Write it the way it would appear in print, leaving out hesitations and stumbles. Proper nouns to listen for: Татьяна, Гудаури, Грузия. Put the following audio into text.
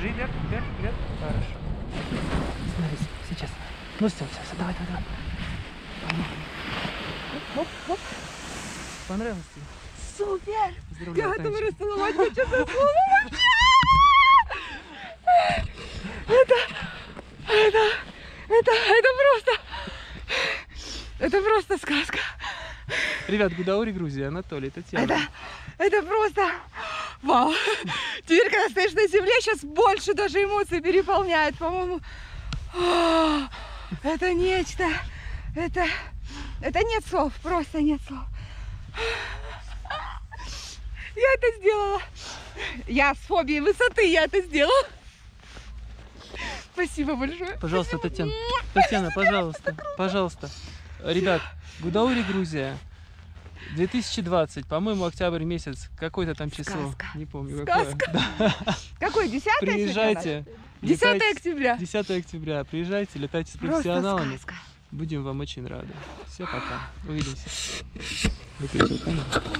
держи, вверх, вверх, вверх. Хорошо. Остановись, сейчас. Ну все, все, все, давай, давай, давай. Оп, оп, оп. Понравилось тебе? Супер! Поздравляю, я готова расцеловать, но что за слово вообще? Это просто сказка. Ребят, Гудаури, Грузия, Анатолий, Татьяна. Это просто вау. Теперь, когда стоишь на земле, сейчас больше даже эмоций переполняет, по-моему. Это нечто. Это нет слов, просто нет слов. Я это сделала. Я с фобией высоты, я это сделала. Спасибо большое. Пожалуйста, Татьяна. Татьяна, пожалуйста, пожалуйста. Ребят, Гудаури, Грузия, 2020, по-моему, октябрь месяц, какое-то там число, не помню какое. Да. Какое, 10-е? Приезжайте. 10 октября. 10 октября. Приезжайте, летайте с профессионалами. Будем вам очень рады. Все, пока. Увидимся.